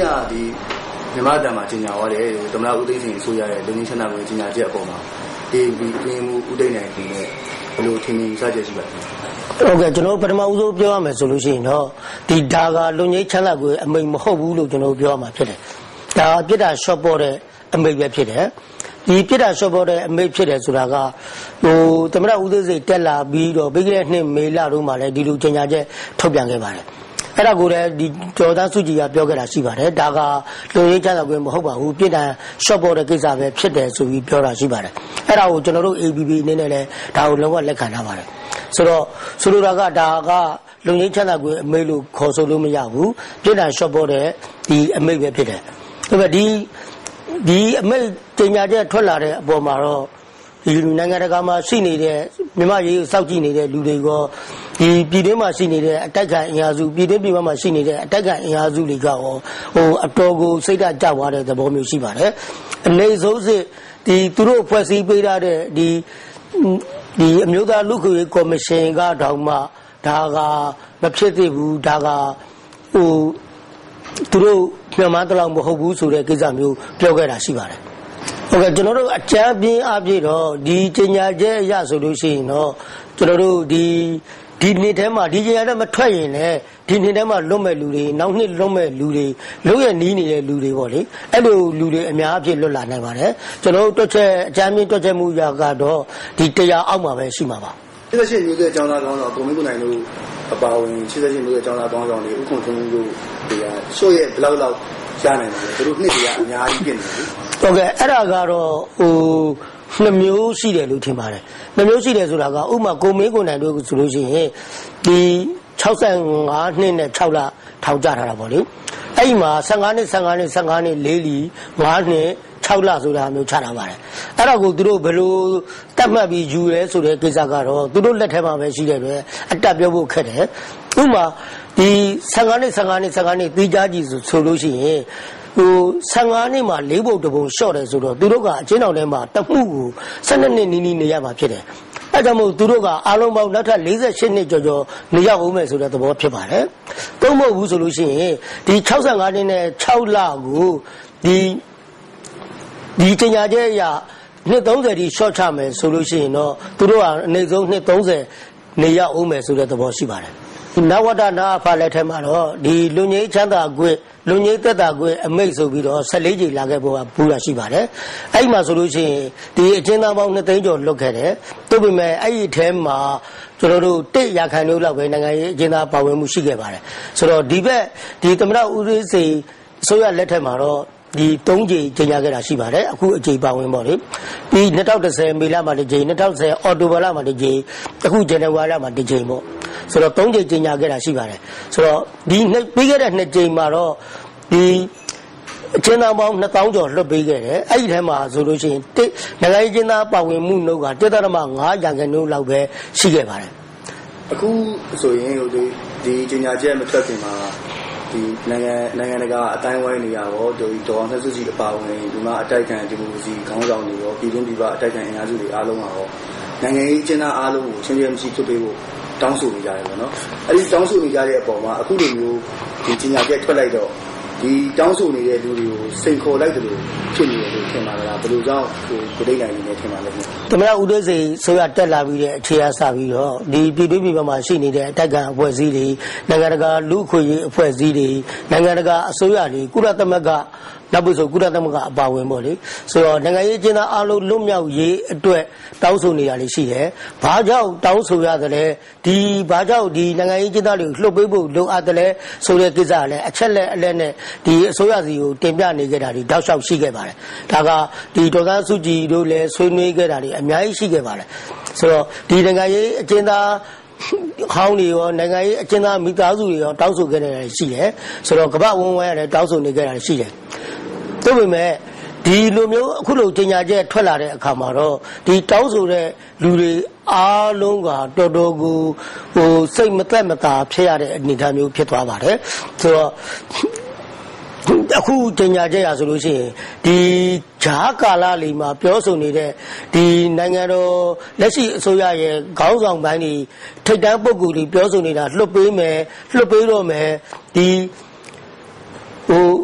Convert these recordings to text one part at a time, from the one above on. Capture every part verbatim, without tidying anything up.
啲啊啲မြန်မာတမ်းမှာကြီးညာသွားတယ်သမ္မတဦးသိန်းစိန်ဆိုရတဲ့လူငင်းချမ်းသာကိုကြီးညာချက်အပေါ်မှာဒီဒီမှုဦးသိန်းနိုင်တင်ရဲ့ဘယ်လိုထင်မြင်စကြရှိပါလဲဟုတ်ကဲ့ကျွန်တော်ပထမဦးဆုံးပြောရမယ်ဆိုလို့ရှိရင်တော့ဒီဒါကလူငင်းချမ်းသာကိုအမိန်မဟုတ်ဘူးလို့ကျွန်တော်ပြောရမှာဖြစ်တယ်ဒါပြစ်တာ short ပေါ်တဲ့အမိန်ပဲဖြစ်တယ်ဒီပြစ်တာ short ပေါ်တဲ့အမိန်ဖြစ်တယ်ဆိုတာကဟိုသမ္မတဦးသိန်းစိန်တက်လာပြီးတော့ပြီးခဲ့တဲ့နှစ်မေလတို့မှာလည်းဒီလိုကြီးညာချက်ထုတ်ပြန်ခဲ့ပါတယ်အဲ့ဒါကိုလည်းဒီကျော်သားစုကြည်ကပြောခဲ့တာရှိပါတယ်ဒါကလူရေးချတာကိုမဟုတ်ပါဘူးပြည်တန် short ပေါ်တဲ့ကိစ္စပဲဖြစ်တယ်ဆိုပြီးပြောတာရှိပါတယ်အဲ့ဒါကိုကျွန်တော်တို့ A B B အနေနဲ့လည်းဒါကိုလုံးဝလက်ခံထားပါတယ်ဆိုတော့ဆိုလိုတာကဒါကလူရေးချတာကိုအမိလို့ခေါ်ဆိုလို့မရဘူးပြည်တန် short ပေါ်တဲ့ဒီအမိပဲဖြစ်တယ်ဒါပေမဲ့ဒီဒီအမိတင်ညာချက်ထွက်လာတဲ့အပေါ်မှာတော့ဒီနိုင်ငံတကာမှာရှိနေတဲ့မြန်မာရေးကိုစောင့်ကြည့်နေတဲ့လူတွေကဒီပြည်တွင်းမှာရှိနေတဲ့အတိုက်ခံအင်အားစုပြည်တွင်းပြည်ပမှာရှိနေတဲ့အတိုက်ခံအင်အားစုတွေကဟိုအတော်ကိုစိတ်ဓာတ်ကျသွားတဲ့သဘောမျိုးရှိပါတယ်။အနေဆုံးစစ်ဒီသူတို့ဖွဲ့စည်းပေးထားတဲ့ဒီဒီအမျိုးသားလူ့အခွင့်အရေးကော်မရှင်ကတောင်မှဒါကမဖြစ်သေးဘူးဒါကဟိုသူတို့မြန်မာတလောင်မဟုတ်ဘူးဆိုတဲ့ကိစ္စမျိုးပြောခဲ့တာရှိပါတယ်။ဟုတ်ကဲ့ကျွန်တော်တို့အကြံပြင်းအပြည့်တော့ဒီကြီးညာချက်ရဆိုလို့ရှိရင်တော့ကျွန်တော်တို့ဒီဒီနေ့ထဲမှာဒီကြီးညာချက်မထွက်ရင်လည်းဒီနေ့ထဲမှာလွတ်မဲ့လူတွေနောက်နှစ်လွတ်မဲ့လူတွေလွတ်ရနီးနေတဲ့လူတွေပေါ့လေအဲ့လိုလူတွေအများအပြည့်လွတ်လာနိုင်ပါတယ်ကျွန်တော်တို့တွက်ချက်အကြံပြင်းတွက်ချက်မှုရာကတော့ဒီတရားအောက်မှာပဲရှိမှာပါရှစ်၈မျိုးတဲ့အကြောင်းသားကောင်းတော့ကိုမင်းကိုနိုင်တို့အပါဝင်ရှစ်၈မျိုးတဲ့အကြောင်းသားကောင်းဆောင်တွေဥက္ကုံထုံးတို့ဒီကရှော့ရဲ့ဘလောက်လောက်ရနိုင်တယ်သူတို့နှစ်တရားအများကြီးပြင်နေတယ်ဟုတ်ကဲ့အဲ့ဒါကတော့ဟိုနှစ်မျိုးရှိတယ်လို့ထင်ပါတယ်နှစ်မျိုးရှိတယ်ဆိုတာကဥမာကိုမင်းကိုနိုင်တို့ဆိုလို့ရှိရင်ဒီ၆၅နှစ်နဲ့၆လထောင်ကြထားတာပေါ့လေအဲ့ဒီမှာ၁၅နှစ်၁၅နှစ်၁၅နှစ်၄လီ၅နှစ်၆လဆိုတာမျိုးချထားပါတယ်အဲ့ဒါကိုသူတို့ဘယ်လိုတတ်မှတ်ပြီးယူရဲဆိုတဲ့ကိစ္စကတော့သူတို့လက်ထဲမှာပဲရှိတဲ့အတွက်အတက်ပြောဖို့ခက်တယ်ဥမာဒီ၁၅နှစ်၁၅နှစ်၁၅နှစ်ပြီးကြကြည့်ဆိုလို့ရှိရင်ဟို၁၅နှစ်မှာ၄ပုံတစ်ပုံရှော့တယ်ဆိုတော့သူတို့ကအချင်းတော်ထဲမှာတမှုကို၁၂နှစ်နီးနီးနေရမှာဖြစ်တယ်။အဲကြောင့်မို့သူတို့ကအလုံးပေါင်းနောက်ထပ်၄၈နှစ်ကျော်ကျော်နေရအောင်မယ်ဆိုတဲ့သဘောဖြစ်ပါတယ်။သုံးမဟုတ်ဘူးဆိုလို့ရှိရင်ဒီ၆၅နှစ်နဲ့၆လကိုဒီဒီတင်ညာချက်အရနှစ်၃၀ဒီရှော့ချမယ်ဆိုလို့ရှိရင်တော့သူတို့ကအနည်းဆုံးနှစ်၃၀နေရအောင်မယ်ဆိုတဲ့သဘောရှိပါတယ်။နဝတနာဖာလက်ထဲမှာတော့ဒီလူငယ်ချမ်းသာကွယ်လူငယ်သက်သာကွယ်အမိတ်ဆိုပြီးတော့၁၄ကြိမ်လာခဲ့ပေါ်ကပူတာရှိပါတယ်။အဲ့မှာဆိုလို့ရှိရင်ဒီအချင်းသားပေါင်းနှစ်သိန်းကျော်လွတ်ခဲ့တယ်။သို့ပေမဲ့အဲ့ဒီထဲမှာကျွန်တော်တို့တစ်ရာခိုင်နှုန်းလောက်ပဲနိုင်ငံရေးအချင်းသားပါဝင်မှုရှိခဲ့ပါတယ်။ဆိုတော့ဒီဘက်ဒီသမ္မတဦးသိန်းစိန်အစိုးရလက်ထက်မှာတော့ဒီ၃ကြိမ်ကြေညာခဲ့တာရှိပါတယ်အခုအကြိမ်ပါဝင်ပေါ့လေဒီ၂၀၁၀မေလမှာတစ်ကြိမ်၂၀၁၀အော်တိုဘာလမှာတစ်ကြိမ်အခုဇန်နဝါရီလမှာတစ်ကြိမ်ပေါ့ဆိုတော့၃ကြိမ်ကြေညာခဲ့တာရှိပါတယ်ဆိုတော့ဒီပြီးခဲ့တဲ့၂ကြိမ်မှာတော့ဒီအချင်းသားပေါင်း၂၀၀၀ကျော်လွတ်ပေးခဲ့တယ်အဲ့ဒီထဲမှာဆိုလို့ရှိရင်နိုင်ငံရေးအချင်းသားပါဝင်မှုနှုန်းကတစ်ဒသမ၅ရာခိုင်နှုန်းလောက်ပဲရှိခဲ့ပါတယ်အခုဆိုရင်ဒီဒီကြေညာချက်မထွက်ခင်မှာဒီနိုင်ငံနိုင်ငံတကာအတိုင်းဝိုင်းနေရာရောဒီဒေါ်အောင်ဆန်းစုကြည်အပါဝင်ဒီမှာအတိုက်ခံဒီမိုကရေစီခေါင်းဆောင်တွေရောပြည်တွင်းပြည်ပအတိုက်ခံအင်အားစုတွေအားလုံးရောနိုင်ငံရေးအကျဉ်းသားအားလုံးကိုချင်းချင်းမရှိထုတ်ပေးဖို့တောင်းဆိုနေကြတယ်ပေါ့နော်အဲ့ဒီတောင်းဆိုနေကြတဲ့အပေါ်မှာအခုလိုမျိုးဒီကြေညာချက်ထွက်လိုက်တော့ဒီတောင်းဆိုနေတဲ့လူတွေကိုစိန်ခေါ်လိုက်တယ်လို့ဖြစ်နေတယ်လို့ထင်ပါလားဘယ်လိုကြောင့်ဟိုကိုဒိတ်နိုင်နေတယ်ထင်ပါလဲတမရဦးသိန်းစိန်ဆိုရတက်လာပြီးတဲ့အခြေအားစပြီးတော့ဒီပြည်တွင်းပြည်ပမှာရှိနေတဲ့အတက်ကအဖွဲ့အစည်းတွေနိုင်ငံတကာလူ့အခွင့်အရေးအဖွဲ့အစည်းတွေနိုင်ငံတကာအစိုးရတွေကုလသမဂ္ဂနောက်ပြီးဆိုကုလသမဂ္ဂအပါဝင်ပေါ့လေဆိုတော့နိုင်ငံရေးအကျဉ်းသားအလုံးလွတ်မြောက်ရေးအတွက်တောင်းဆိုနေရလေးရှိတယ်။ဘာကြောင့်တောင်းဆိုရသလဲဒီဘာကြောင့်ဒီနိုင်ငံရေးအကျဉ်းသားတွေကိုလှုပ်ပေးဖို့လိုအပ်တယ်လဲဆိုတဲ့ကိစ္စကလည်းအချက်လက်အလက်နဲ့ဒီအစိုးရစီကိုတင်ပြနေကြတာတွေတောက်လျှောက်ရှိခဲ့ပါတယ်။ဒါကဒီဒေါက်တာစုကြည်တို့လည်းဆွေးနွေးခဲ့တာတွေအများကြီးရှိခဲ့ပါတယ်။ဆိုတော့ဒီနိုင်ငံရေးအကျဉ်းသားခေါင်းတွေရောနိုင်ငံရေးအကျဉ်းသားမိသားစုတွေရောတောင်းဆိုခဲ့တာတွေရှိတယ်။ဆိုတော့ကမ္ဘာဝန်းဝိုင်းကလည်းတောင်းဆိုနေကြတာရှိတယ်။သို့ပေမဲ့ဒီလိုမျိုးအခုလိုကြေညာချက်ထွက်လာတဲ့အခါမှာတော့ဒီတောင်းဆိုတဲ့လူတွေအားလုံးကတော်တော်ကိုဟိုစိတ်မသက်မသာဖြစ်ရတဲ့အနေအထားမျိုးဖြစ်သွားပါတယ်ဆိုတော့အခုကြေညာချက်ရဆိုလို့ရှိရင်ဒီဂျာကာလာလီမှာပြောဆိုနေတဲ့ဒီနိုင်ငံတော်လက်ရှိအစိုးရရဲ့ခေါင်းဆောင်ပိုင်းတွေထိပ်တန်းပုဂ္ဂိုလ်တွေပြောဆိုနေတာလွှတ်ပေးမယ်လွှတ်ပေးတော့မယ်ဒီဟို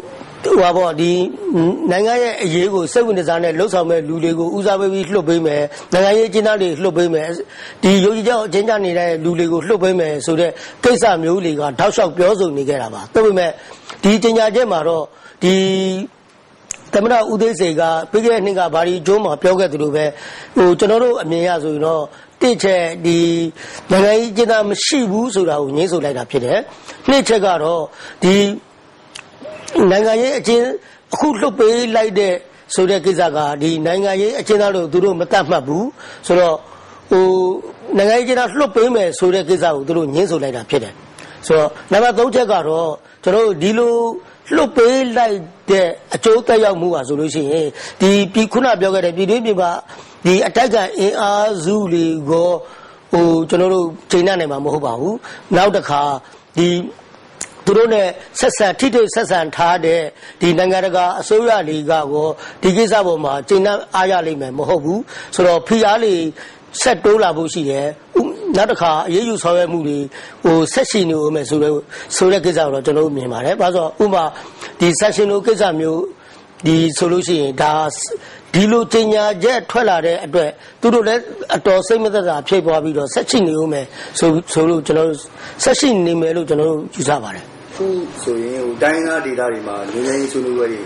啊不，你嗯，人家也也个社会的上呢，路上面路那个乌沙贝贝路边面，人家也经常的路边面，你尤其叫经常的嘞路那个路边面，说的跟上有那个他说标准你给他吧，对不对？你经常这嘛咯，你。 咱们那乌对谁个？别个人家把你做嘛标杆子路呗。我今朝都明下说喏，对车的，人家伊今咱们西部说了，你说来个别的，那车个咯，的，人家伊今呼噜贝来的，说的给啥个？的，人家伊今那路都路没打马步，说了，哦，人家伊今那路北面说的给啥？都路你说来个别的，说，那么走车个咯，今朝一路。 路边来的招待要么啊，走路些。你比困难表个的，比对比吧。你大家一啊走哩个，哦，就那路济南的嘛，没好办法。老的卡，你，比如呢，十三天的十三天的，你那个那个收入里个个，你给啥不嘛？济南阿亚里面没好办，所以皮亚里十多拉不是的。 那的卡也有超越目的，我三十年我们收了收了几张了，就那密码嘞。反正我嘛，第三十年几张没有，第收入是他第六今年这出来的对，都都来到什么的啥偏保比了，三十年我们收收入就那三十年没了就那就啥玩嘞。所所以，单个地带里嘛，你那收入个哩，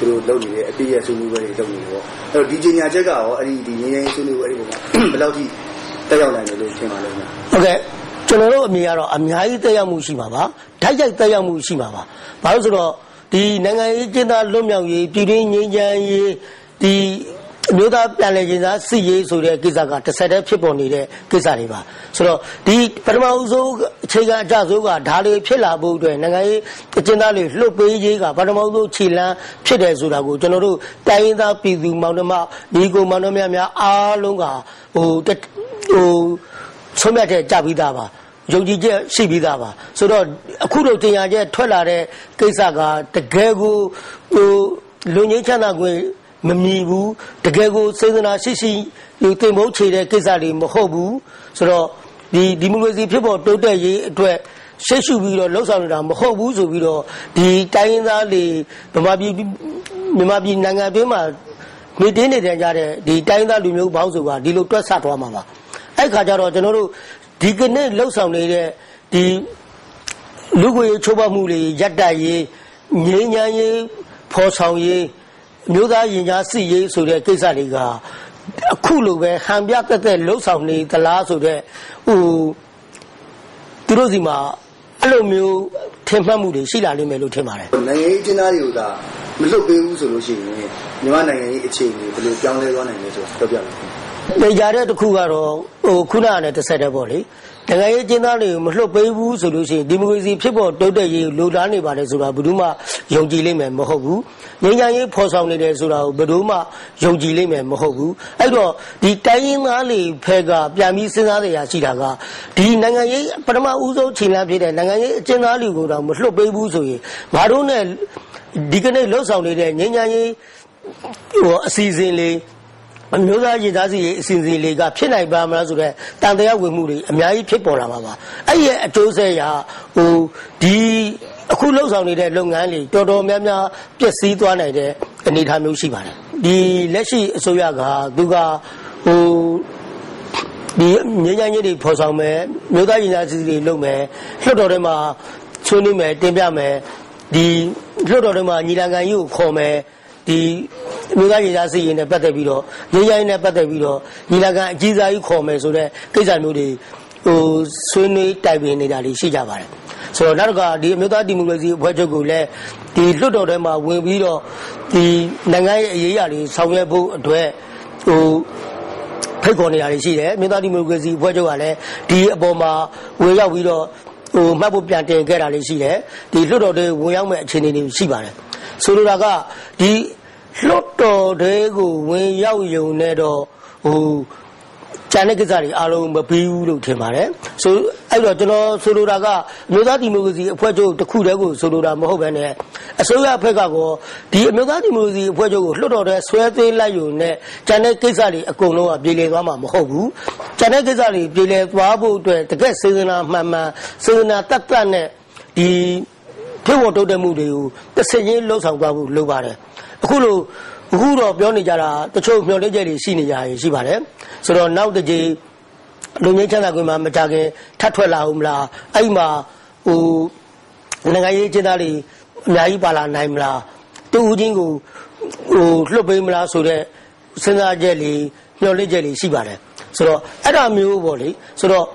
都老厉害，毕业收入个哩都厉害。那第今年这个哦，你第年收入个哩不嘛，老低。 တရားနိုင်တယ်လို့ထင်ပါတယ်ခင်ဗျဟုတ်ကဲ့ကျွန်တော်တို့အမြင်ကတော့အများကြီးတရားမှုရှိမှာပါတိုက်ရိုက်တရားမှုရှိမှာပါဘာလို့ဆိုတော့ဒီနိုင်ငံရေးကျင်းသားလွတ်မြောက်ရေးပြည်တွင်းငြိမ်းချမ်းရေးဒီအမျိုးသားပြန်လည်ကျင်းသားစစ်ရေးဆိုတဲ့ကိစ္စကတစ်ဆက်တည်းဖြစ်ပေါ်နေတဲ့ကိစ္စတွေပါဆိုတော့ဒီပထမဦးဆုံးအခြေခံအကျဆုံးကဒါတွေဖြစ်လာဖို့အတွက်နိုင်ငံရေးကျင်းသားတွေလှုပ်ပေးရေးကပထမဦးဆုံးခြေလှမ်းဖြစ်တယ်ဆိုတာကိုကျွန်တော်တို့တိုင်းရင်းသားပြည်သူမောင်နှမညီကိုမောင်နှမများအားလုံးကဟို 哦，出面在加比大吧，尤其这西比大吧，所以说，苦头这样这出来的，给啥个？这个个哦，六年前那个没弥补，这个个甚至那些些有对某些的给啥的没好补，所以说，你你们那些皮包都在一对。 谁受不了？老少人家么好不受不了。你单人家的，他妈比，他妈比人家比嘛，没点的人家的，你单人家里面有保守啊，你都多杀多嘛嘛。 哎，看家了，就那路，你跟那路上来的，你如果有车把木的，一大爷，年年也跑长也，牛大人家是也说的，给啥那个，苦路呗，汉边在在路上呢，在拉说的，哦，比如什么，阿路没有天翻木的，谁哪里没路天翻嘞？那也在哪里有的？没路被污水路行，你往那也一千米，不就江那个那个就到边了。 那家里的苦啊咯，哦，苦难呢，都晒得薄哩。人家一见到你，没说北部收入些，你们这些皮包都得有六单的吧的收入，不多嘛，用几里面没好过。人家一跑上来的收入不多嘛，用几里面没好过。哎咯，你单人哪里拍个，表面身上的也是那个。你人家一不他妈乌州前两批的，人家一见到你个了，没说北部收入，马路呢，你跟那路上来的，人家一我新鲜哩。 牛杂鸡杂是新鲜的，噶偏来吧嘛做嘞，当地也会买的，苗也偏薄了嘛嘛。哎呀，就是呀，哦，地苦路上来的，路眼里多多苗苗，别西端来的，你他没有西吧嘞？你那些收呀个，都个哦，你人家人的坡上面，牛杂鸡杂是的路面，很多的嘛，村里面、店边面，你很多的嘛，你两个有靠面。 ဒီမျိုးသားရေးသားစီရင်နဲ့ပတ်သက်ပြီးတော့ရေးရိုင်းနဲ့ပတ်သက်ပြီးတော့ညီလာခံအကြီးစားကြီးခေါ်မယ်ဆိုတဲ့ကိစ္စမျိုးတွေဟိုဆွေးနွေးတိုင်ပင်နေတာတွေရှိကြပါတယ်ဆိုတော့နောက်တစ်ခါဒီမျိုးသားဒီမိုကရေစီအဖွဲ့ချုပ်ကလည်းဒီလွှတ်တော်ထဲမှာဝင်ပြီးတော့ဒီနိုင်ငံရဲ့အရေးအရာတွေဆောင်ရွက်ဖို့အတွက်ဟို ဖိတ်ခေါ်နေရရှိတယ်မျိုးသားဒီမိုကရေစီအဖွဲ့ချုပ်ကလည်းဒီအပေါ်မှာဝင်ရောက်ပြီးတော့ဟိုမှတ်ဖို့ပြန်တင်ခဲ့တာလည်းရှိတယ်ဒီလွှတ်တော်တွေဝင်ရောက်မဲ့အခြေအနေတွေရှိပါတယ်ဆိုလိုတာကဒီလွှတ်တော်တွေကိုဝင်ရောက်ယုံနေတော့ဟိုကျန်တဲ့ကိစ္စတွေအားလုံးမပြီးဘူးလို့ထင်ပါတယ်ဆိုအဲ့တော့ကျွန်တော်ဆိုလိုတာကမျိုးသားဒီမိုကရေစီအဖွဲ့ချုပ်တစ်ခုတည်းကိုဆိုလိုတာမဟုတ်ဘဲနဲ့အစိုးရဘက်ကကောဒီမျိုးသားဒီမိုကရေစီအဖွဲ့ချုပ်ကိုလွှတ်တော်တွေဆွဲသွင်းလိုက်ယူနေကျန်တဲ့ကိစ္စတွေအကုန်လုံးကပြည်လည်သွားမှာမဟုတ်ဘူးကျန်တဲ့ကိစ္စတွေပြည်လည်သွားဖို့အတွက်တကယ့်စေတနာမှန်မှန်စေတနာတတ်တတ်နဲ့ဒီ ဖ He was told them to the same loss of Lubare. Hulu, Hulu of Yonijara, the Chow Yonijari, Senior, Sibare. So now the J. Lunachanaguma, Matage, Tatuela, Umla, Aima, U Nangai Genari, Naibala, Naimla, two Dingo, Lubimla, Sure, Sena Jelly, Yonijari, Sibare. So Adam Muboli, so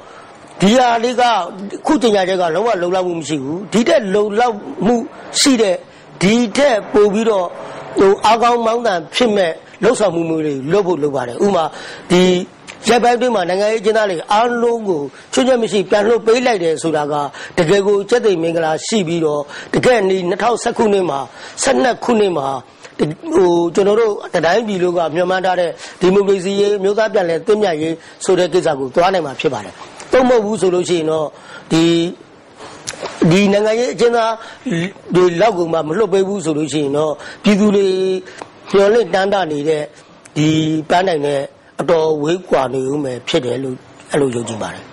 Dia Liga Kutina Lowa Lola Mumsiu, Dita Lola Mu Side, Dita Bobiro, Agam Mountain, Chime, Losa Mumuri, Lobo Lubare, Uma, the Jabaduma, Nanga Genali, Arlogo, Chujamisi, Pano Baylade, Suraga, the Gego Jedi Mingala, Sibiro, the Gandhi, Natao Sakunema, Sana Kunema. General, the Ivy Luga, Mimada, the Mugazi, Mugadan, Temia, so that is a good one. I'm a Chibara. Tomo Usologino, the Nangajena, the Laguma, Lobe Usologino, Piduli, Piolet Dandani, the Panane, Ado, Wikuan, Pede, Alojibara.